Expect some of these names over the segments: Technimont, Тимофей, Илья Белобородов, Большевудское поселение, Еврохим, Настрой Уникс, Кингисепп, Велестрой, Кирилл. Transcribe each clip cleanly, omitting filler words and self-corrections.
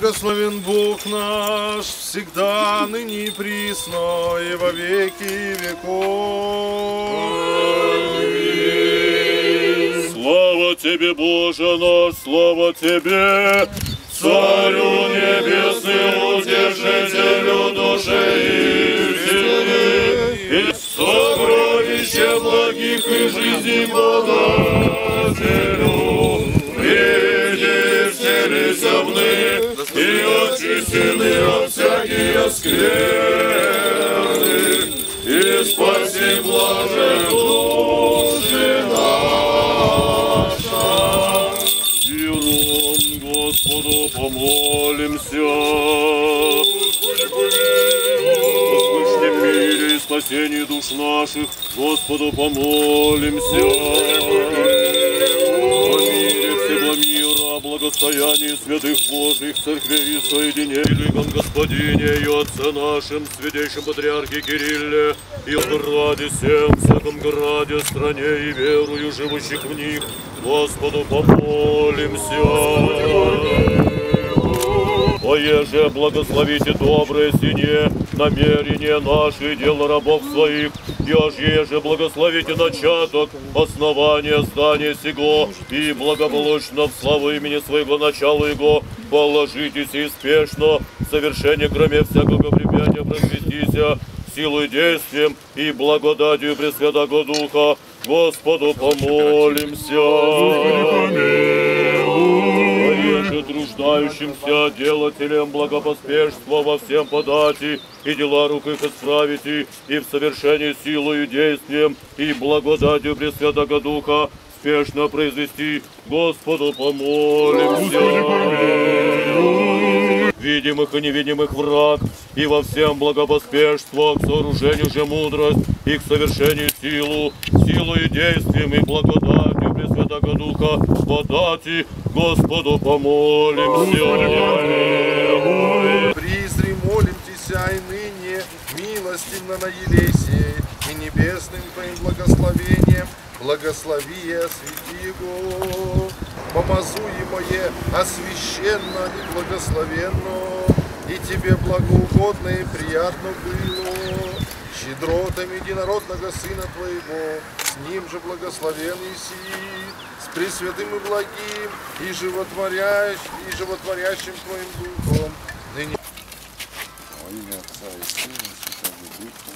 Благословен Бог наш, всегда, ныне и присно, и во веки веков. Аминь. Слава Тебе, Боже наш, слава Тебе, Царю небесный, утешителю души и земли, и сокровище благих и жизни подателю, прежде всели земные, и очистены от всякие скверны, и спаси блажен души наша. Миром Господу помолимся. Господи, в мире и спасении душ наших, Господу помолимся. О мире всего мира, о благостоянии святых Божьих церквей и соединений, великом Господине и Отце нашем, святейшем Патриархе Кирилле, и о граде всем, всяком граде, стране и верую живущих в них, Господу помолимся. Оеже благословите доброе сие намерение наши, дело рабов своих, и ожеже благословите начаток, основание здания сего, и благополучно в славу имени своего начала его положитесь и спешно в совершение кроме всякого препятствия просветися силой действием и благодатью Пресвятого Духа. Господу помолимся. Труждающимся делателям благопоспешства во всем подати, и дела рук их исправите, и в совершении силою действием и благодатью Пресвятого Духа спешно произвести. Господу помолимся. Видимых и невидимых враг, и во всем благопоспешство, к сооружению же мудрость, и к совершению силу, силою действием и благодатью Пресвятого Духа подати. Господу помолимся. Призри, молимтеся и ныне, милостивно на Елесие, и небесным Твоим благословением благослови и освети его. Помазуемое, освященно и благословенно, и Тебе благоугодно и приятно было. Щедротами единородного Сына Твоего, с Ним же благословен Иси, с Пресвятым и Благим, и животворящим Твоим Духом. Ныне... Во имя Отца и Сына, Святого Духа,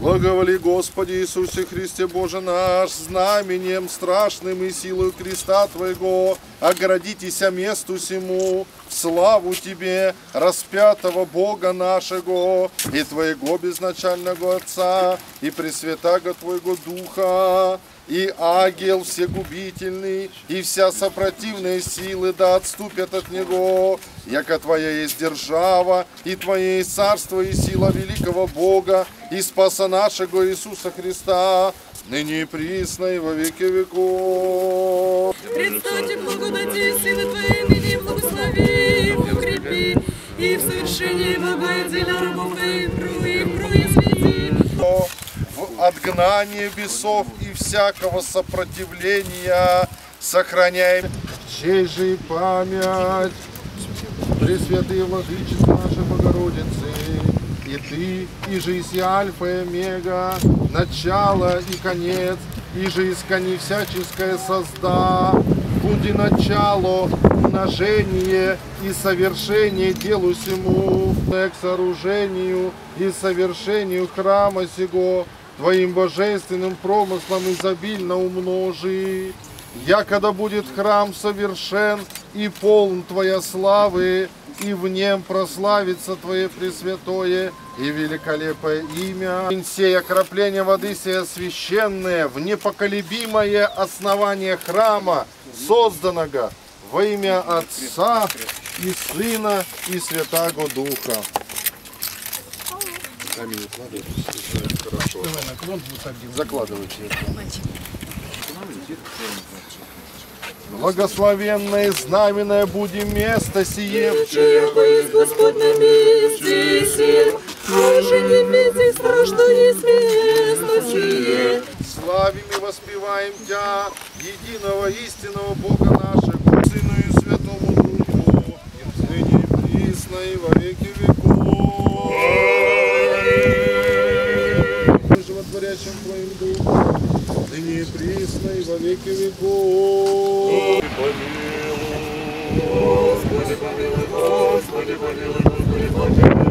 благоволи, Господи Иисусе Христе Боже наш, знаменем страшным и силою креста Твоего, оградитесь месту сему, в славу Тебе, распятого Бога нашего, и Твоего безначального Отца, и Пресвятаго Твоего Духа, и ангел всегубительный, и вся сопротивные силы да отступят от него, яко Твоя есть держава, и Твое есть царство, и сила великого Бога, и спаса нашего Иисуса Христа, ныне и присно, и во веки веков. Предстойте к благодати силы Твоей, ныне благослови, укрепи, и в совершении благодеяния рабов Твоих проясни. В отгнании бесов и всякого сопротивления сохраняем честь же и память Пресвятые Владычицы нашей Богородицы, и Ты, и же и Альфа и Омега, начало и конец, и же искони всяческое созда, буди начало, умножение и совершение делу сему, к сооружению и совершению храма сего, Твоим божественным промыслом изобильно умножи. Якогда будет храм совершен и полн Твоя славы, и в нем прославится Твое пресвятое и великолепное имя. Сей окропление воды сия священное в непоколебимое основание храма, созданного во имя Отца и Сына и Святаго Духа. Закладывайте. Благословенное знаменное будем место сие, есть Господь на месте сие, а же не месте страшно есть место сие. славим и воспеваем Тя, единого истинного Бога нашего, Сыну и Святому Духу, ныне и присно и во веки веков. Аминь. Животворящим Твоим Духом, ныне и присно и во веки веков. Господи, помилуй, Господи, помилуй, Господи, помилуй.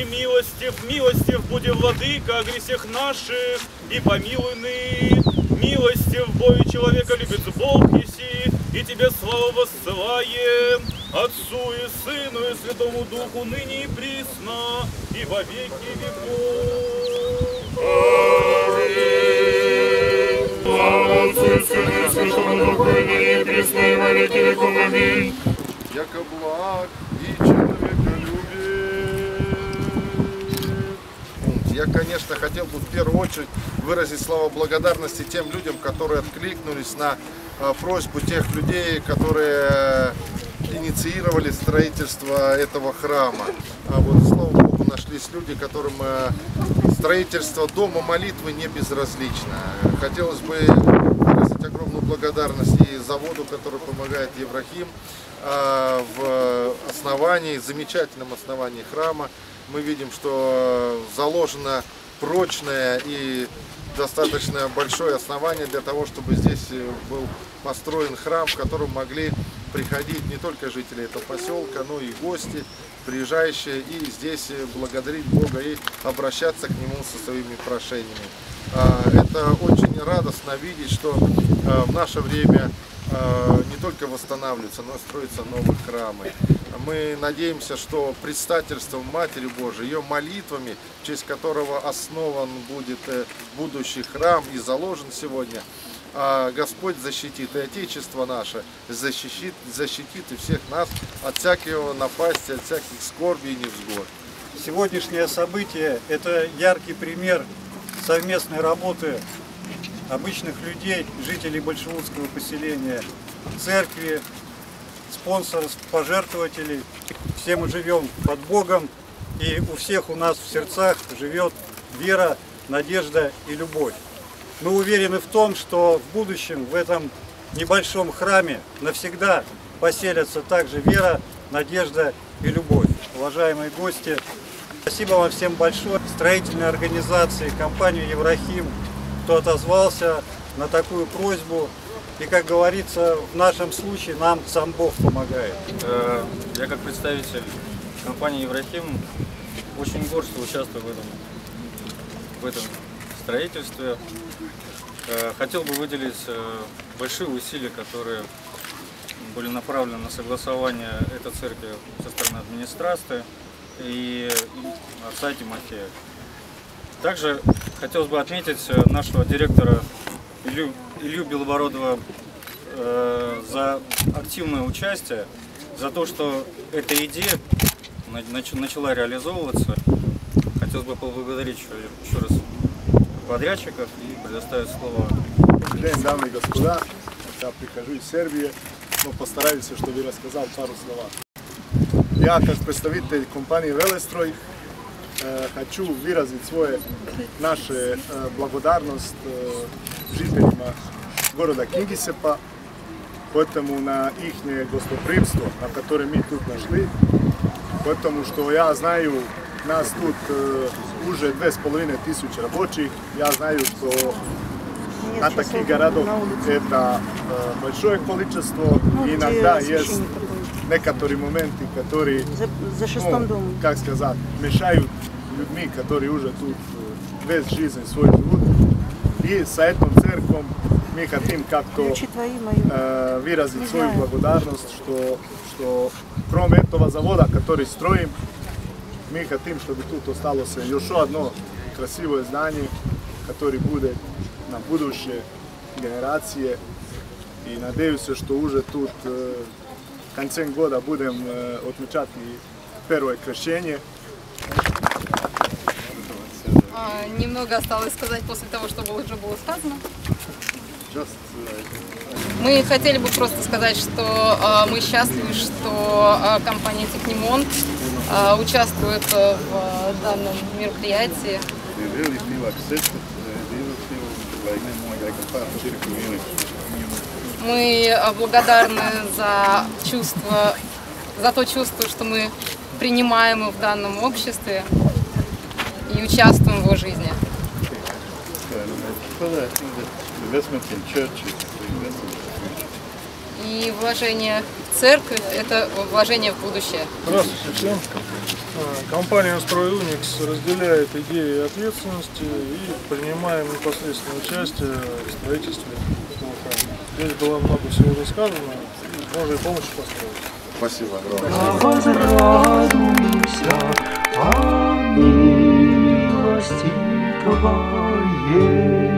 И милостив, милостив буди, Владыка, о грехах наших, и помилуй ны. Милостив, бою человека любит Бог еси, и тебе славу воссылаем, Отцу и Сыну и Святому Духу, ныне и присно, и во веки веков. Слава Отцу и Сыну и Святому Духу, ныне и присно, и во веки веков. Аминь. Яко благ и человеколюбие. Я, конечно, хотел бы в первую очередь выразить слова благодарности тем людям, которые откликнулись на просьбу тех людей, которые инициировали строительство этого храма. А вот, слава Богу, нашлись люди, которым строительство дома молитвы не безразлично. Хотелось бы выразить огромную благодарность и заводу, который помогает, Еврохим, в основании, замечательном основании храма. Мы видим, что заложено прочное и достаточно большое основание для того, чтобы здесь был построен храм, в котором могли приходить не только жители этого поселка, но и гости, приезжающие, и здесь благодарить Бога и обращаться к Нему со своими прошениями. Это очень радостно видеть, что в наше время не только восстанавливаются, но и строятся новые храмы. Мы надеемся, что предстательством Матери Божией, ее молитвами, в честь которого основан будет будущий храм и заложен сегодня, Господь защитит и Отечество наше, защитит и всех нас от всякого напасти, от всяких скорбей и невзгод. Сегодняшнее событие – это яркий пример совместной работы обычных людей, жителей Большевудского поселения, церкви, спонсоров, пожертвователей. Все мы живем под Богом, и у всех у нас в сердцах живет вера, надежда и любовь. Мы уверены в том, что в будущем в этом небольшом храме навсегда поселятся также вера, надежда и любовь. Уважаемые гости, спасибо вам всем большое, строительной организации, компанию «Еврохим», кто отозвался на такую просьбу. И, как говорится, в нашем случае нам сам Бог помогает. Я, как представитель компании «Еврохим», очень горд, что участвую в этом строительстве. Хотел бы выделить большие усилия, которые были направлены на согласование этой церкви со стороны администрации и отца Тимофея. Также хотелось бы отметить нашего директора Илью Белобородова за активное участие, за то, что эта идея начала реализовываться. Хотелось бы поблагодарить еще раз подрядчиков и предоставить слово. Добрый день, дамы и господа. Я прихожу из Сербии, но постараюсь, чтобы я рассказал пару слов. Я, как представитель компании «Велестрой», хочу выразить свою нашу благодарность жителям города Кингисеппа, поэтому на их гостеприимство, на которое мы тут нашли, потому что я знаю, нас тут уже 2500 рабочих, я знаю, что на таких городах это большое количество, иногда есть некоторые моменты, которые, как сказать, мешают людьми, которые уже тут весь жизнь свой живут. И с этим церковью мы хотим как-то выразить свою благодарность, что кроме этого завода, который строим, мы хотим, чтобы тут осталось еще одно красивое здание, которое будет на будущие генерации. И надеюсь, что уже тут в конце года будем отмечать первое крещение. Немного осталось сказать после того, что уже было сказано. Мы хотели бы просто сказать, что мы счастливы, что компания Technimont участвует в данном мероприятии. Мы благодарны за то чувство, что мы принимаем в данном обществе и участвуем в его жизни. И вложение в церковь – это вложение в будущее. Здравствуйте всем. Компания «Настрой Уникс» разделяет идеи ответственности и принимаем непосредственное участие в строительстве этого храма. Здесь было много всего рассказано, можно и помощь построить. Спасибо огромное.